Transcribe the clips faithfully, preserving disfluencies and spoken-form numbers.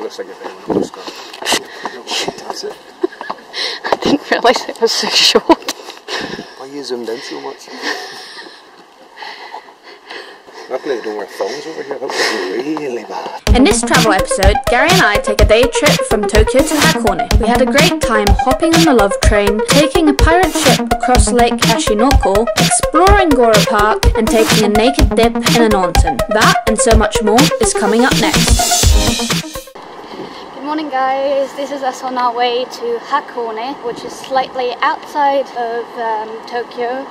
the left second there when I was gone. That's it. I didn't realise it was so short. Why you zoomed in so much? Luckily they don't wear thongs over here, that would be really bad. In this travel episode, Gary and I take a day trip from Tokyo to Hakone. We had a great time hopping on the love train, taking a pirate ship across Lake Ashinoko, exploring Gora Park, and taking a naked dip in an onsen. That and so much more is coming up next. Good morning guys, this is us on our way to Hakone, which is slightly outside of um, Tokyo.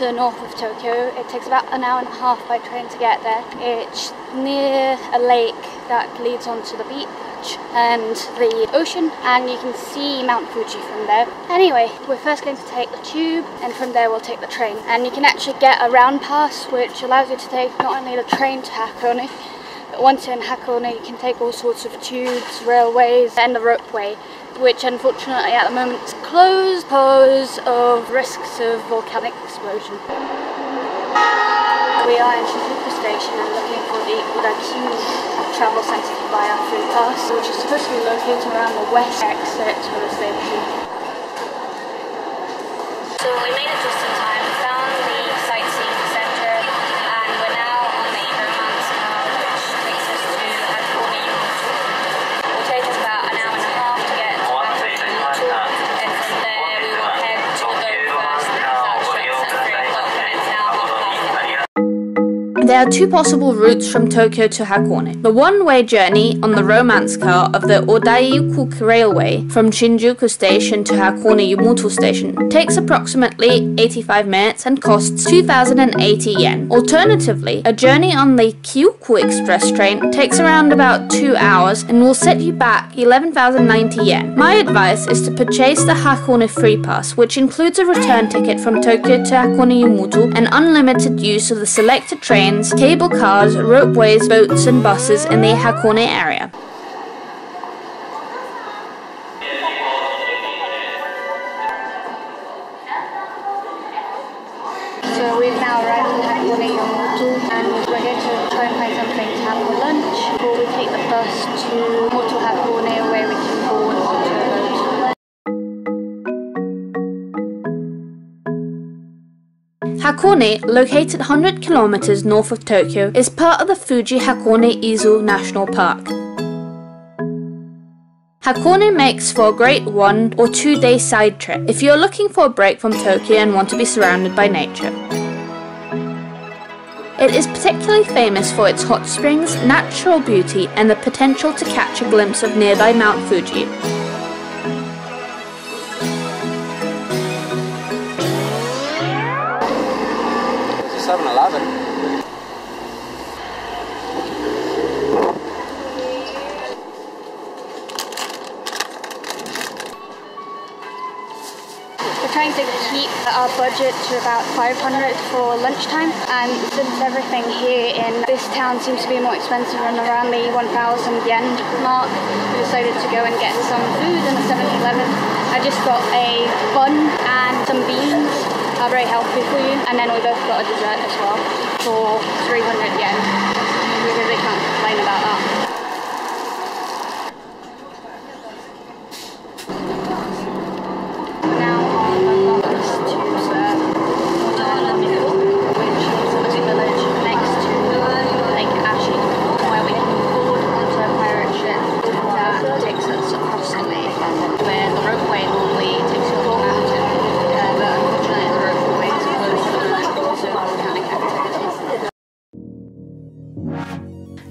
To the north of Tokyo. It takes about an hour and a half by train to get there. It's near a lake that leads onto the beach and the ocean, and you can see Mount Fuji from there. Anyway, we're first going to take the tube, and from there we'll take the train. And you can actually get a round pass, which allows you to take not only the train to Hakone, but once you're in Hakone you can take all sorts of tubes, railways and the ropeway, which unfortunately at the moment is closed because of risks of volcanic explosion. We are in Shinjuku Station and looking for the Odakyu travel centre via Free Pass, which is supposed to be located around the west exit to the station. So we made it just in time, found the sightseeing centre, and we're now on the Romance Car, which takes us to Hakone Yumoto. It will take us about an hour and a half to get to Hakone Yumoto, and from there we will head to Gora Park. There are two possible routes from Tokyo to Hakone. The one-way journey on the Romance Car of the Odakyu Railway from Shinjuku Station to Hakone Yumoto Station takes approximately eighty-five minutes and costs two thousand eighty yen. Alternatively, a journey on the Kyuko Express train takes around about two hours and will set you back eleven thousand ninety yen. My advice is to purchase the Hakone Free Pass, which includes a return ticket from Tokyo to Hakone Yumoto and unlimited use of the selected train, cable cars, ropeways, boats and buses in the Hakone area. So we've now arrived at Hakone Yumoto and we're going to try and find something to have for lunch before we take the bus to Moto-Hakone, where we can board onto a boat. Hakone, located one hundred kilometers north of Tokyo, is part of the Fuji-Hakone-Izu National Park. Hakone makes for a great one or two day side trip if you're looking for a break from Tokyo and want to be surrounded by nature. It is particularly famous for its hot springs, natural beauty and the potential to catch a glimpse of nearby Mount Fuji. Trying to keep our budget to about five hundred for lunchtime, and since everything here in this town seems to be more expensive and around the one thousand yen mark, we decided to go and get some food in the seven eleven. I just got a bun and some beans, are very healthy for you, and then we both got a dessert as well for three hundred yen. We really can't complain about that.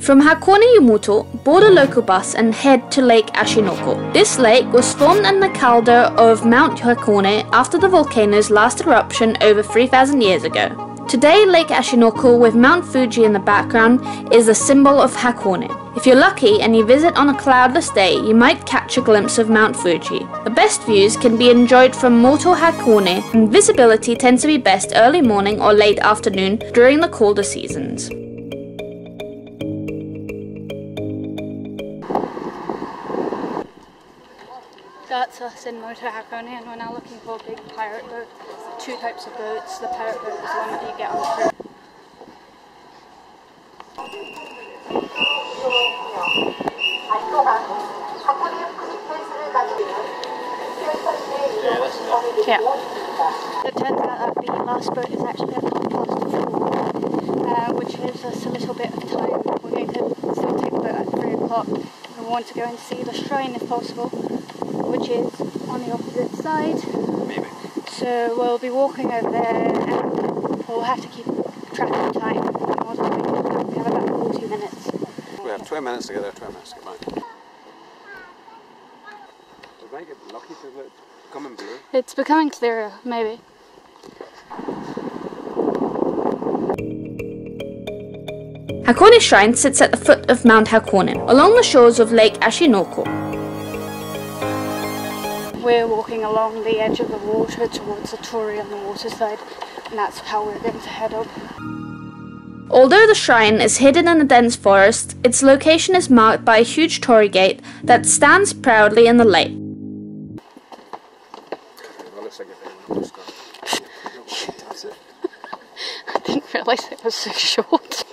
From Hakone Yumoto, board a local bus and head to Lake Ashinoko. This lake was formed in the caldera of Mount Hakone after the volcano's last eruption over three thousand years ago. Today, Lake Ashinoko, with Mount Fuji in the background, is a symbol of Hakone. If you're lucky and you visit on a cloudless day, you might catch a glimpse of Mount Fuji. The best views can be enjoyed from Moto-Hakone, and visibility tends to be best early morning or late afternoon during the colder seasons. That's us in Motohakone, and we're now looking for a big pirate boat. Two types of boats. The pirate boat is the one that you get on the trip. Yeah. It turns out that the last boat is actually at half past four, uh, which gives us a little bit of time. We're going to still take the boat at three o'clock. We want to go and see the shrine if possible, which is on the opposite side. Maybe. So we'll be walking over there, and we'll have to keep track of time in order to make it. We have about forty minutes. We have twelve minutes to get there, twelve minutes to get back. Does make it lucky to look? It's becoming clearer, maybe. Hakone Shrine sits at the foot of Mount Hakone, along the shores of Lake Ashinoko. We're walking along the edge of the water towards the torii on the water side, and that's how we're going to head up. Although the shrine is hidden in a dense forest, its location is marked by a huge torii gate that stands proudly in the lake. I didn't realise it was so short.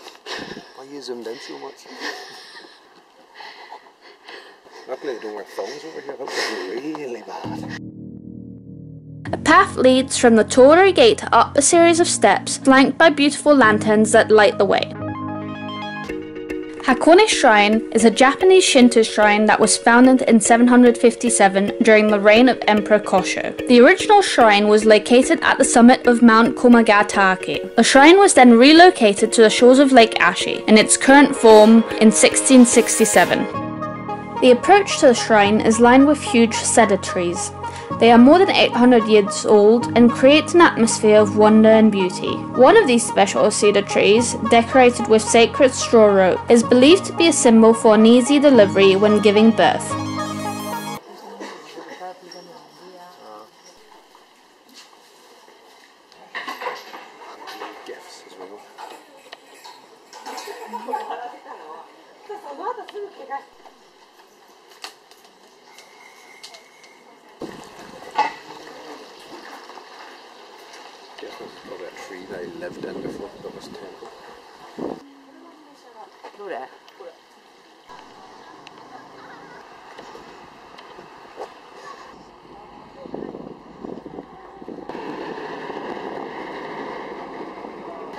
Why you zoomed in so much? Luckily I don't wear thumbs over here, that would be really bad. A path leads from the torii gate up a series of steps flanked by beautiful lanterns that light the way. Hakone Shrine is a Japanese Shinto shrine that was founded in seven hundred fifty-seven during the reign of Emperor Kosho. The original shrine was located at the summit of Mount Komagatake. The shrine was then relocated to the shores of Lake Ashi in its current form in sixteen sixty-seven. The approach to the shrine is lined with huge cedar trees. They are more than eight hundred years old and create an atmosphere of wonder and beauty. One of these special cedar trees, decorated with sacred straw rope, is believed to be a symbol for an easy delivery when giving birth.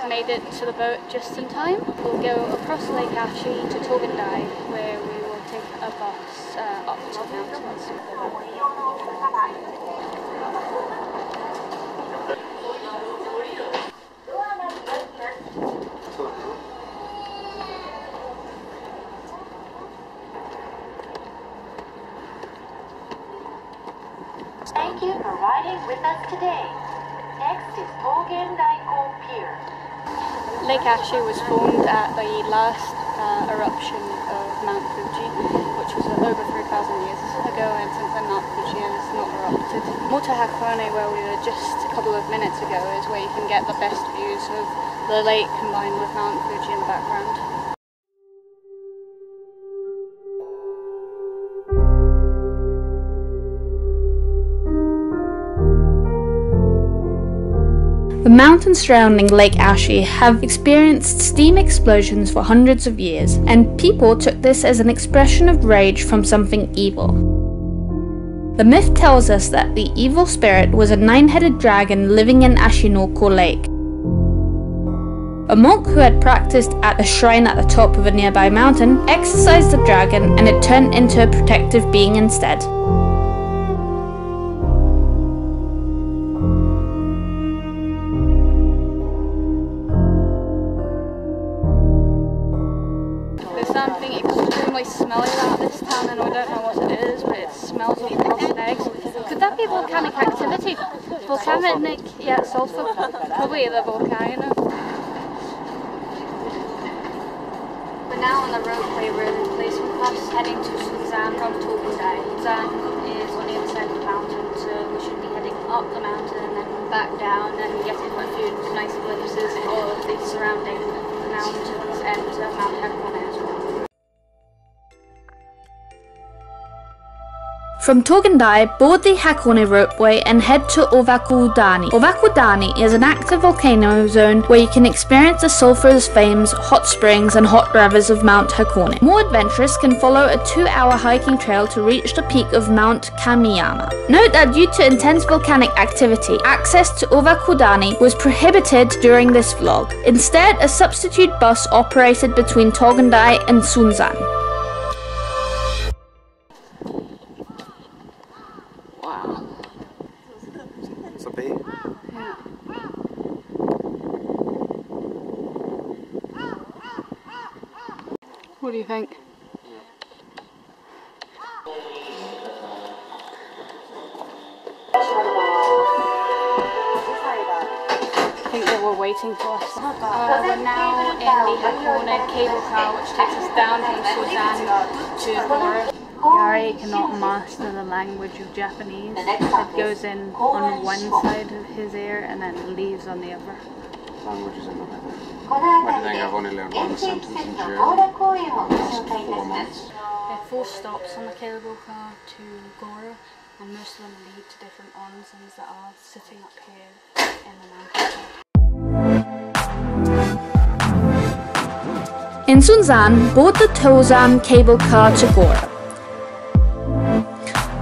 Made it to the boat just in time. We'll go across Lake Ashi to Togendai, where we will take a bus uh, up to the mountains. Thank you for riding with us today. Next is Togendai Pier. Lake Ashi was formed at the last uh, eruption of Mount Fuji, which was over three thousand years ago, and since then Mount Fuji has not erupted. Motohakone, where we were just a couple of minutes ago, is where you can get the best views of the lake combined with Mount Fuji in the background. The mountains surrounding Lake Ashi have experienced steam explosions for hundreds of years, and people took this as an expression of rage from something evil. The myth tells us that the evil spirit was a nine-headed dragon living in Ashinoko Lake. A monk who had practiced at a shrine at the top of a nearby mountain exorcised the dragon, and it turned into a protective being instead. Volcanic, yeah, sulfur, probably the volcano. We're now on the ropeway replacement bus heading to Sounzan from Togendai. Sounzan is on the other side of the mountain, so we should be heading up the mountain and then back down and getting a few nice glimpses of the surrounding mountains and uh, Mount Hakone as well. From Togendai, board the Hakone Ropeway and head to Owakudani. Owakudani is an active volcano zone where you can experience the sulfurous flames, hot springs and hot rivers of Mount Hakone. More adventurous can follow a two hour hiking trail to reach the peak of Mount Kamiyama. Note that due to intense volcanic activity, access to Owakudani was prohibited during this vlog. Instead, a substitute bus operated between Togendai and Sounzan. What do you think? I think they were waiting for us. Uh, we're now in the Hakone cable car, which takes us down from Sounzan to Gora. Gary cannot master the language of Japanese. It goes in on one side of his ear and then leaves on the other. Languages in the middle. I think I've only learned one sentence in German in the last four months. There are four stops on the cable car to Gora, and most of them lead to different onsens that are sitting up here in the mountain. In Sounzan, board the Tozan cable car to Gora.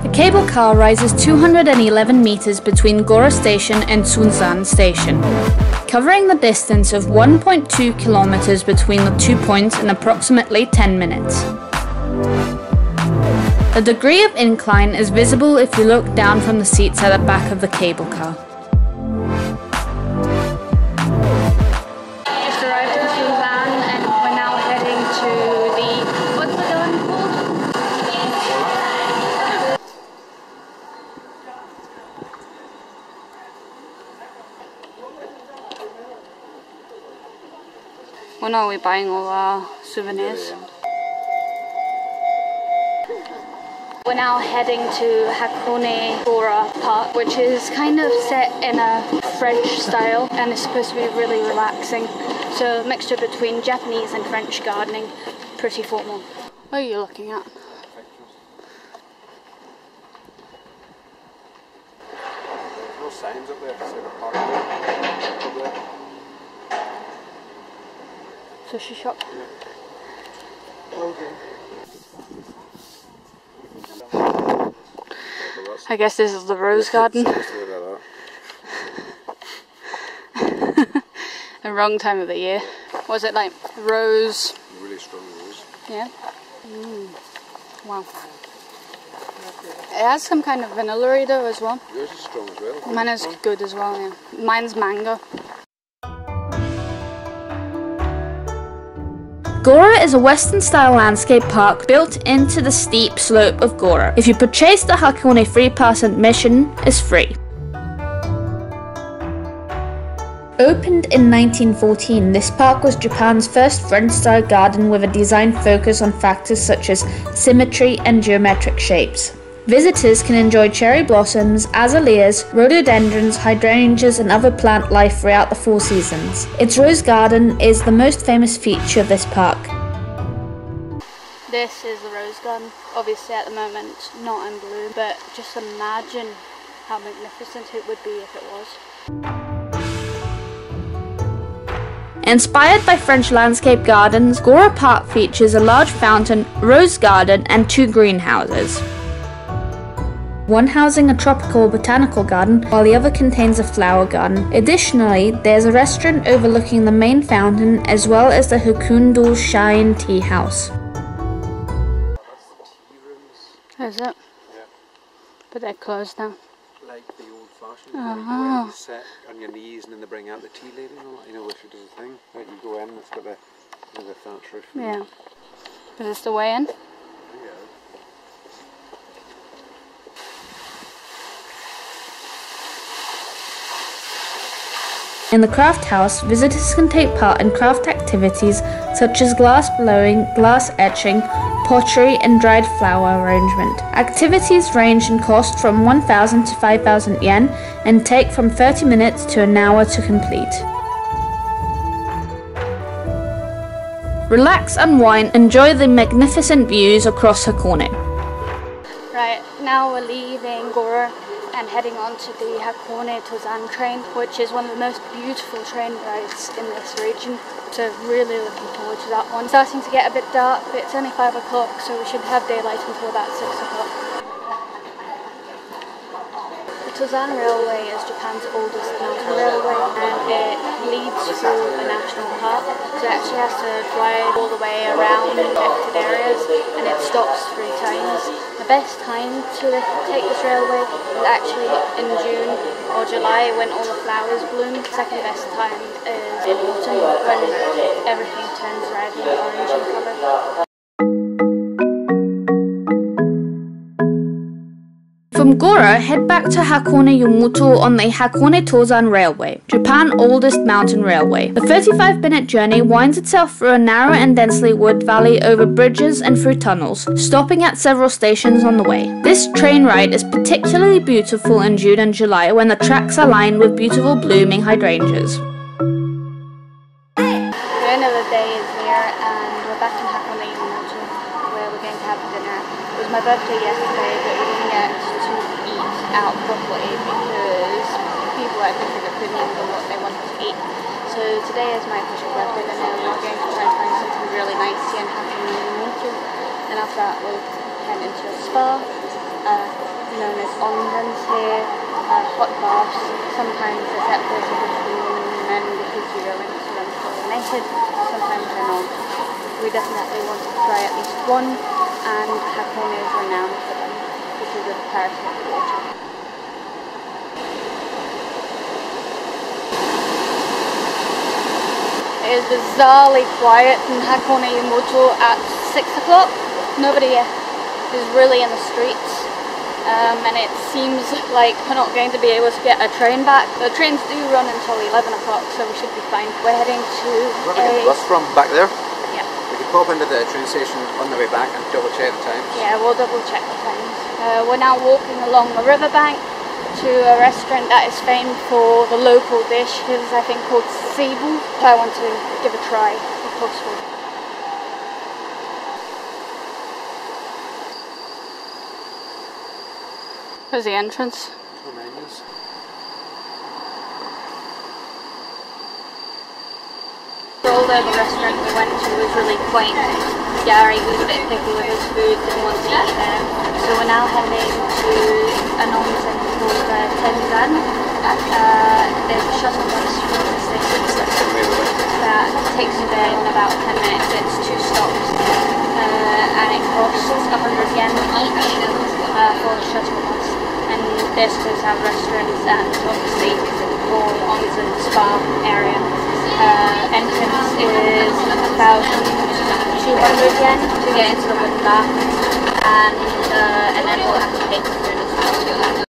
The cable car rises two hundred eleven meters between Gora Station and Sounzan Station, covering the distance of one point two kilometers between the two points in approximately ten minutes. The degree of incline is visible if you look down from the seats at the back of the cable car. When are we buying all our souvenirs? We're now heading to Hakone Gora Park, which is kind of set in a French style and is supposed to be really relaxing. So a mixture between Japanese and French gardening, pretty formal. What are you looking at? There's no signs up there to say the park up there. Sushi shop. Okay. I guess this is the rose garden. The wrong time of the year. Was it like rose? Really strong rose. Yeah. Mm. Wow. It has some kind of vanilla though as well. Yours is strong as well. Mine is good as well. Yeah. Mine's mango. Gora is a Western-style landscape park built into the steep slope of Gora. If you purchase the Hakone Free Pass, admission is free. Opened in nineteen fourteen, this park was Japan's first French-style garden with a design focus on factors such as symmetry and geometric shapes. Visitors can enjoy cherry blossoms, azaleas, rhododendrons, hydrangeas and other plant life throughout the four seasons. Its rose garden is the most famous feature of this park. This is the rose garden, obviously at the moment not in bloom, but just imagine how magnificent it would be if it was. Inspired by French landscape gardens, Gora Park features a large fountain, rose garden and two greenhouses. One housing a tropical botanical garden, while the other contains a flower garden. Additionally, there's a restaurant overlooking the main fountain, as well as the Hakundō Shrine Tea House. Is it? Yeah. But they're closed now. Like the old-fashioned, uh-huh. You sit on your knees and then they bring out the tea lady and all that, you know, which does a thing. Right, you go in, it's got the, you know, the thatch roof. Yeah. Is this the way in? In the craft house, visitors can take part in craft activities such as glass blowing, glass etching, pottery and dried flower arrangement. Activities range in cost from one thousand to five thousand yen and take from thirty minutes to an hour to complete. Relax, unwind, enjoy the magnificent views across Hakone. Right, Now we're leaving Gora and heading on to the Hakone Tozan train, which is one of the most beautiful train rides in this region. So really looking forward to that one. It's starting to get a bit dark, but it's only five o'clock, so we should have daylight until about six o'clock. The Tozan Railway is Japan's oldest mountain railway, and it leads through a national park. So it actually has to drive all the way around affected areas, and it stops three times. The best time to take this railway is actually in June or July when all the flowers bloom. The second best time is in autumn when everything turns red and orange in colour. From Gora, head back to Hakone Yumoto on the Hakone Tozan Railway, Japan's oldest mountain railway. The thirty-five minute journey winds itself through a narrow and densely wood valley over bridges and through tunnels, stopping at several stations on the way. This train ride is particularly beautiful in June and July when the tracks are lined with beautiful blooming hydrangeas. My birthday yesterday, but we didn't get to eat out properly because people at Kushika couldn't even know what they wanted to eat. So today is my Kushika birthday and we're going to try and find something really nice here in Hakone Yumoto. And after that we'll head into a spa, uh, known as Onsen's here, uh, hot baths. Sometimes they're separated between women and men because we go into them fully naked, sometimes they're not. We definitely want to try at least one. And Hakone is renowned for them because of the clarity of the water. It is bizarrely quiet in Hakone Yumoto at six o'clock. Nobody is really in the streets, um, and it seems like we're not going to be able to get a train back. The trains do run until eleven o'clock, so we should be fine. We're heading to Where are we getting the bus from? Back there? Pop into the train station on the way back and double check the times. Yeah, we'll double check the times. Uh, we're now walking along the riverbank to a restaurant that is famed for the local dish. It is, I think, called seibu. I want to give a try if possible. There's the entrance. Tremendous. Although the restaurant we went to was really quaint, Gary was a bit picky with his food, didn't want to eat there. So we're now heading to an onsen called uh, Tenzan. Uh, there's a shuttle bus from the station that takes you there in about ten minutes. It's two stops, uh, and it costs one hundred yen each uh, for the shuttle bus. And this does have restaurants and obviously for the onsen spa area. Uh, entrance is one thousand two hundred yen to get into the wooden bath, and, uh, and then we'll have to pay for food as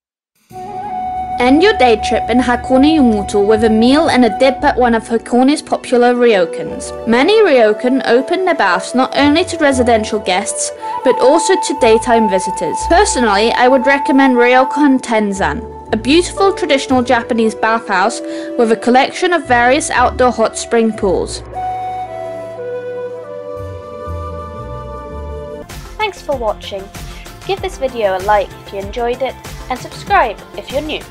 well. End your day trip in Hakone Yumoto with a meal and a dip at one of Hakone's popular ryokans. Many ryokan open their baths not only to residential guests, but also to daytime visitors. Personally, I would recommend Ryokan Tenzan, a beautiful traditional Japanese bathhouse with a collection of various outdoor hot spring pools. Thanks for watching. Give this video a like if you enjoyed it and subscribe if you're new.